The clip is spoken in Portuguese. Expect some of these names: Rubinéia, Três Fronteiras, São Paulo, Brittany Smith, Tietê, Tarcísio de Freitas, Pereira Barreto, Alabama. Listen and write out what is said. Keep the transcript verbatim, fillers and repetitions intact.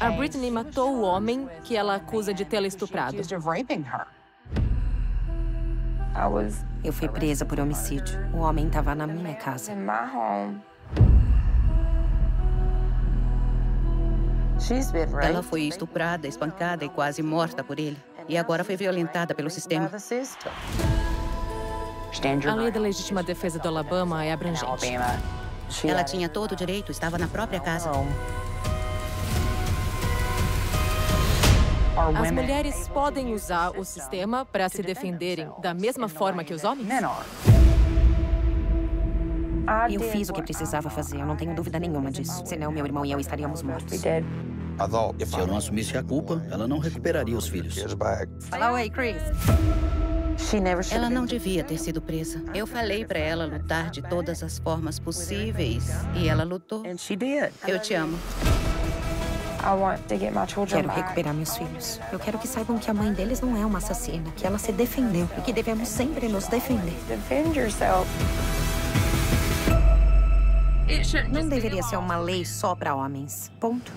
A Brittany matou o homem que ela acusa de tê-la estuprado. Eu fui presa por homicídio. O homem estava na minha casa. Ela foi estuprada, espancada e quase morta por ele. E agora foi violentada pelo sistema. A lei da legítima defesa do Alabama é abrangente. Ela tinha todo o direito, estava na própria casa. As mulheres podem usar o sistema para se defenderem da mesma forma que os homens? Eu fiz o que precisava fazer, eu não tenho dúvida nenhuma disso. Senão, meu irmão e eu estaríamos mortos. Se eu não assumisse a culpa, ela não recuperaria os filhos. Fala aí, Chris. Ela não devia ter sido presa. Eu falei para ela lutar de todas as formas possíveis e ela lutou. Eu te amo. Quero recuperar meus filhos. Eu quero que saibam que a mãe deles não é uma assassina, que ela se defendeu e que devemos sempre nos defender. Não deveria ser uma lei só para homens. Ponto.